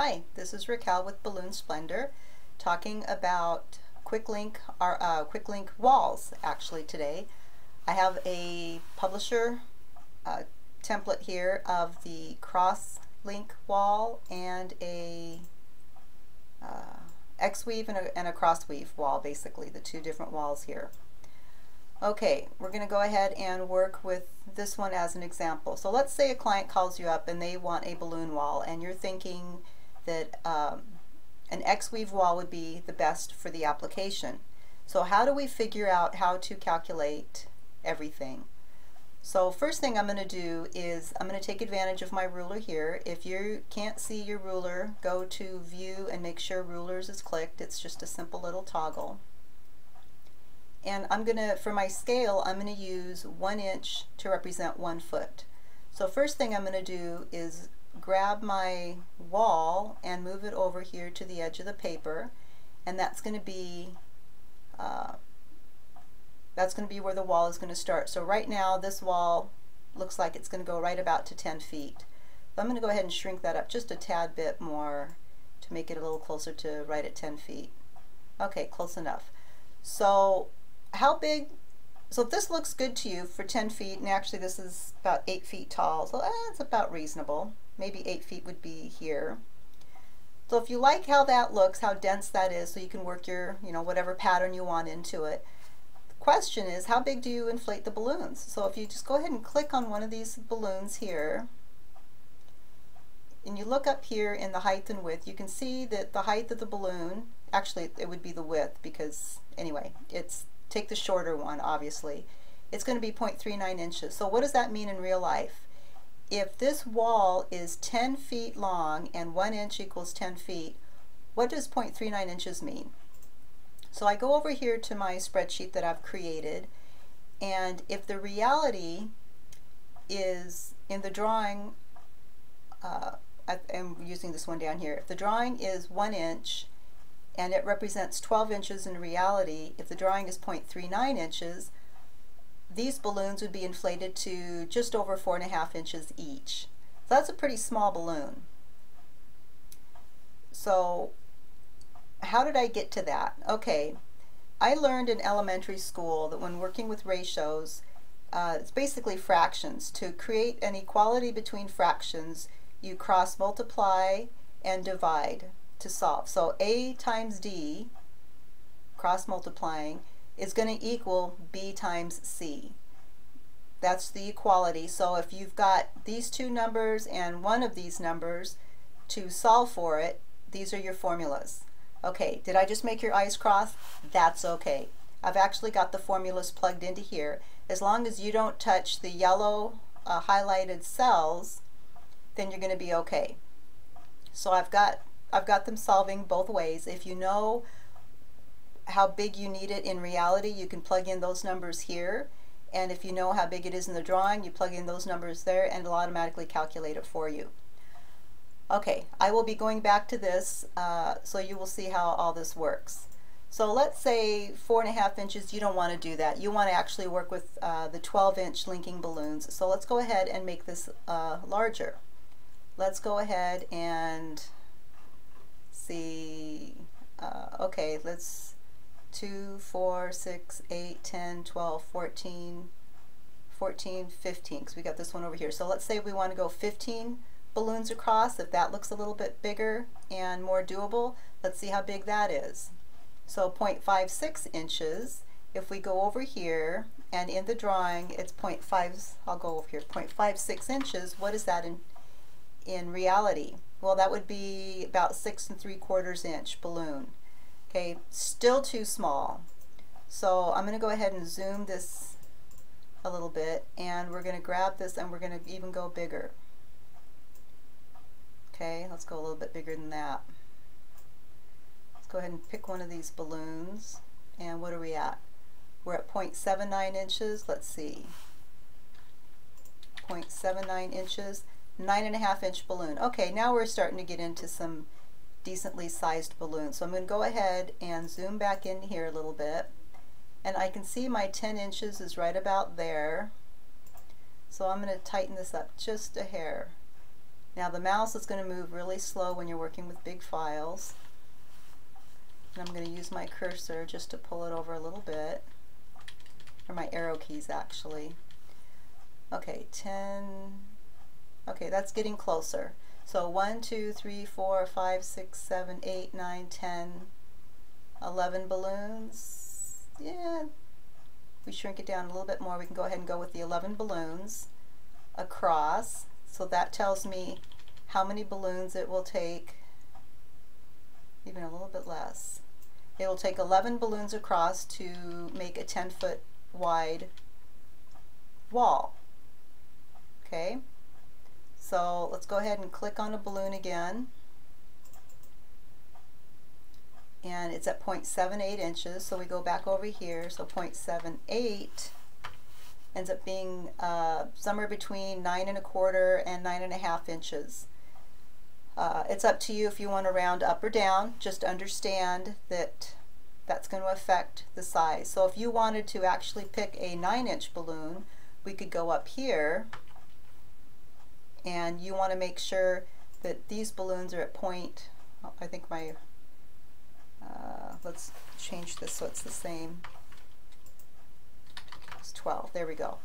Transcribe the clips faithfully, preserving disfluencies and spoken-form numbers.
Hi, this is Raquel with Balloon Splendor talking about quick link, our, uh, quick link walls actually today. I have a publisher uh, template here of the cross link wall and a uh, X weave and a, and a cross weave wall, basically the two different walls here. Okay, we're going to go ahead and work with this one as an example. So let's say a client calls you up and they want a balloon wall, and you're thinking that um, an X weave wall would be the best for the application. So how do we figure out how to calculate everything? So first thing I'm going to do is I'm going to take advantage of my ruler here. If you can't see your ruler, go to View and make sure Rulers is clicked. It's just a simple little toggle. And I'm going to, for my scale, I'm going to use one inch to represent one foot. So first thing I'm going to do is grab my wall and move it over here to the edge of the paper, and that's going to be uh, that's going to be where the wall is going to start. So right now this wall looks like it's going to go right about to ten feet. So I'm going to go ahead and shrink that up just a tad bit more to make it a little closer to right at ten feet. Okay, close enough. So how big, so if this looks good to you for ten feet, and actually this is about eight feet tall, so that's about reasonable. Maybe eight feet would be here. So if you like how that looks, how dense that is, so you can work your, you know, whatever pattern you want into it. The question is, how big do you inflate the balloons? So if you just go ahead and click on one of these balloons here, and you look up here in the height and width, you can see that the height of the balloon, actually it would be the width because, anyway, it's take the shorter one, obviously. It's going to be zero point three nine inches. So what does that mean in real life? If this wall is ten feet long and one inch equals ten feet, what does zero point three nine inches mean? So I go over here to my spreadsheet that I've created, and if the reality is in the drawing, uh, I am using this one down here, if the drawing is one inch, and it represents twelve inches in reality, if the drawing is zero point three nine inches, these balloons would be inflated to just over four and a half inches each. So that's a pretty small balloon. So how did I get to that? Okay, I learned in elementary school that when working with ratios, uh, it's basically fractions. To create an equality between fractions, you cross multiply and divide to solve. So A times D, cross multiplying, is going to equal B times C. That's the equality. So if you've got these two numbers and one of these numbers to solve for it, these are your formulas. Okay, did I just make your eyes cross? That's okay. I've actually got the formulas plugged into here. As long as you don't touch the yellow uh, highlighted cells, then you're going to be okay. So I've got I've got them solving both ways. If you know how big you need it in reality, you can plug in those numbers here, and if you know how big it is in the drawing, you plug in those numbers there and it'll automatically calculate it for you. Okay, I will be going back to this uh, so you will see how all this works. So let's say four and a half inches, you don't want to do that. You want to actually work with uh, the twelve inch linking balloons. So let's go ahead and make this uh, larger. Let's go ahead and see, uh, okay, let's two, four, six, eight, ten, twelve, fourteen, fourteen, fifteen, because we got this one over here. So let's say we want to go fifteen balloons across. If that looks a little bit bigger and more doable, let's see how big that is. So zero point five six inches. If we go over here, and in the drawing it's zero point five, I'll go over here, zero point five six inches. What is that in, in reality? Well, that would be about six and three quarters inch balloon. Okay, still too small. So I'm going to go ahead and zoom this a little bit, and we're going to grab this and we're going to even go bigger. Okay, let's go a little bit bigger than that. Let's go ahead and pick one of these balloons, and what are we at? We're at zero point seven nine inches. Let's see, zero point seven nine inches. Nine and a half inch balloon. Okay, now we're starting to get into some decently sized balloons. So I'm going to go ahead and zoom back in here a little bit, and I can see my ten inches is right about there. So I'm going to tighten this up just a hair. Now the mouse is going to move really slow when you're working with big files. And I'm going to use my cursor just to pull it over a little bit, or my arrow keys actually. Okay, ten, okay, that's getting closer. So one, two, three, four, five, six, seven, eight, nine, ten, eleven balloons. Yeah, we shrink it down a little bit more. We can go ahead and go with the eleven balloons across. So that tells me how many balloons it will take, even a little bit less. It will take eleven balloons across to make a ten foot wide wall. Okay, so let's go ahead and click on a balloon again. And it's at zero point seven eight inches, so we go back over here, so zero point seven eight ends up being uh, somewhere between nine and a quarter and nine and a half inches. Uh, it's up to you if you want to round up or down. Just understand that that's going to affect the size. So if you wanted to actually pick a nine inch balloon, we could go up here, and you want to make sure that these balloons are at point, oh, I think my Uh, let's change this so it's the same. It's twelve. There we go.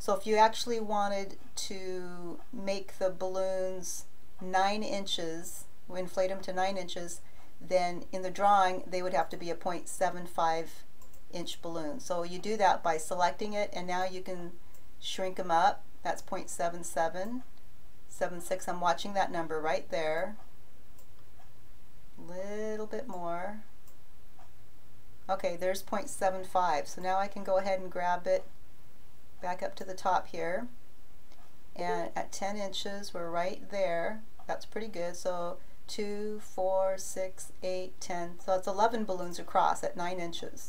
So if you actually wanted to make the balloons nine inches, inflate them to nine inches, then in the drawing they would have to be a zero point seven five inch balloon. So you do that by selecting it, and now you can shrink them up. That's zero point seven seven, seven six. I'm watching that number right there. Little bit more. Okay, there's zero point seven five. So now I can go ahead and grab it back up to the top here, and at ten inches we're right there. That's pretty good. So two, four, six, eight, ten, so it's eleven balloons across at nine inches.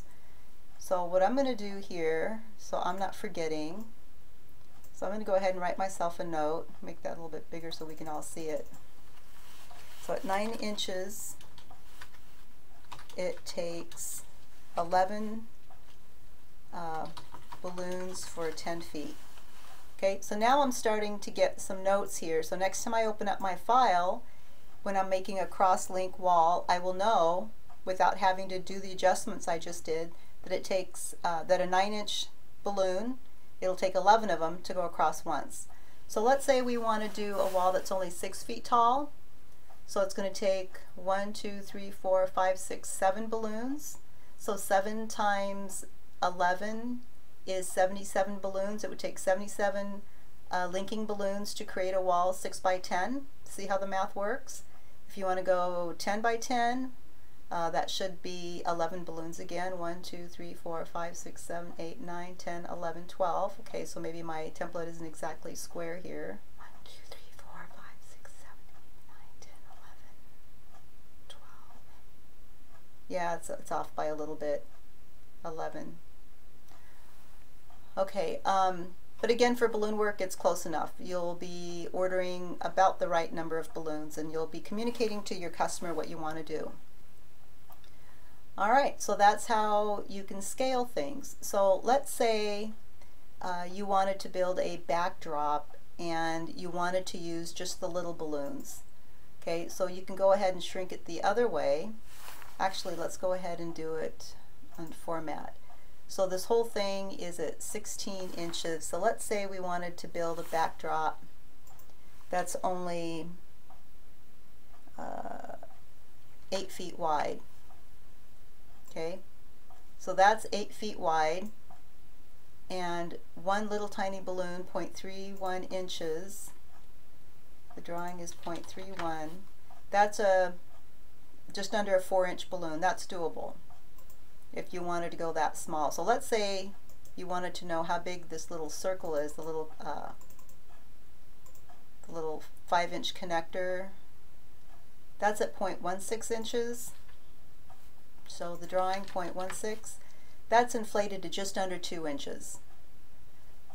So what I'm going to do here, so I'm not forgetting, so I'm going to go ahead and write myself a note, make that a little bit bigger so we can all see it. So at nine inches it takes eleven uh, balloons for ten feet. Okay, so now I'm starting to get some notes here. So next time I open up my file, when I'm making a cross-link wall, I will know, without having to do the adjustments I just did, that it takes, uh, that a nine inch balloon, it'll take eleven of them to go across once. So let's say we want to do a wall that's only six feet tall. So it's going to take one, two, three, four, five, six, seven balloons. So seven times eleven is seventy-seven balloons. It would take seventy-seven uh, linking balloons to create a wall six by ten. See how the math works? If you want to go ten by ten, uh, that should be eleven balloons again. One, two, three, four, five, six, seven, eight, nine, ten, eleven, twelve. Okay, so maybe my template isn't exactly square here. Yeah, it's, it's off by a little bit, eleven. Okay, um, but again, for balloon work, it's close enough. You'll be ordering about the right number of balloons, and you'll be communicating to your customer what you want to do. All right, so that's how you can scale things. So let's say uh, you wanted to build a backdrop, and you wanted to use just the little balloons. Okay, so you can go ahead and shrink it the other way. Actually, let's go ahead and do it on format. So this whole thing is at sixteen inches. So let's say we wanted to build a backdrop that's only uh, eight feet wide. Okay, so that's eight feet wide, and one little tiny balloon, zero point three one inches. The drawing is zero point three one. That's a just under a four inch balloon. That's doable if you wanted to go that small. So let's say you wanted to know how big this little circle is, the little uh, the little five inch connector. That's at zero point one six inches. So the drawing zero point one six, that's inflated to just under two inches.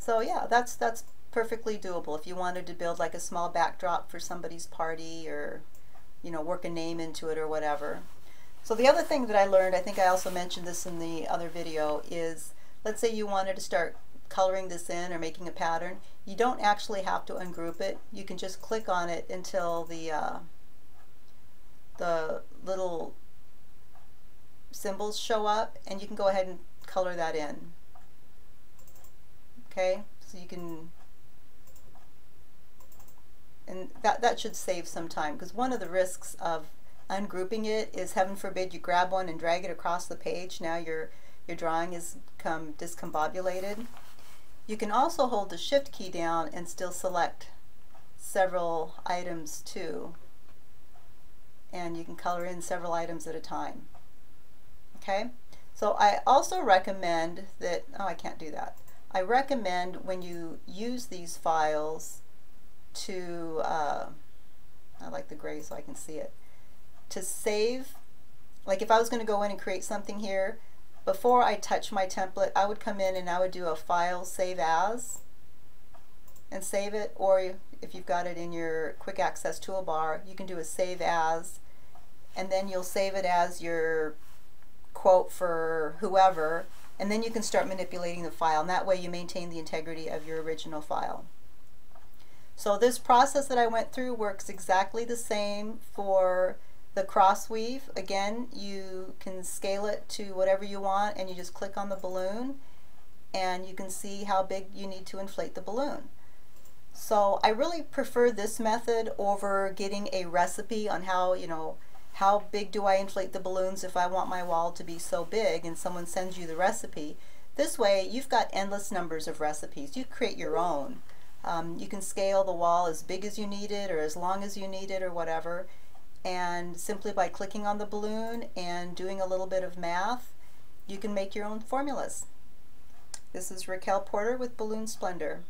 So yeah, that's that's perfectly doable if you wanted to build like a small backdrop for somebody's party, or you know, work a name into it or whatever. So the other thing that I learned, I think I also mentioned this in the other video, is let's say you wanted to start coloring this in or making a pattern, you don't actually have to ungroup it. You can just click on it until the uh, the little symbols show up, and you can go ahead and color that in. Okay, so you can, and that, that should save some time, because one of the risks of ungrouping it is, heaven forbid, you grab one and drag it across the page. Now your, your drawing has become discombobulated. You can also hold the Shift key down and still select several items too. And you can color in several items at a time. Okay, so I also recommend that, oh, I can't do that. I recommend when you use these files to, uh, I like the gray so I can see it, to save. Like if I was going to go in and create something here, before I touch my template, I would come in and I would do a file save as and save it, or if you've got it in your quick access toolbar, you can do a save as, and then you'll save it as your quote for whoever, and then you can start manipulating the file, and that way you maintain the integrity of your original file. So this process that I went through works exactly the same for the crossweave. Again, you can scale it to whatever you want, and you just click on the balloon and you can see how big you need to inflate the balloon. So I really prefer this method over getting a recipe on how, you know, how big do I inflate the balloons if I want my wall to be so big, and someone sends you the recipe. This way you've got endless numbers of recipes. You create your own. Um, you can scale the wall as big as you need it or as long as you need it or whatever, and simply by clicking on the balloon and doing a little bit of math, you can make your own formulas. This is Raquel Porter with Balloon Splendor.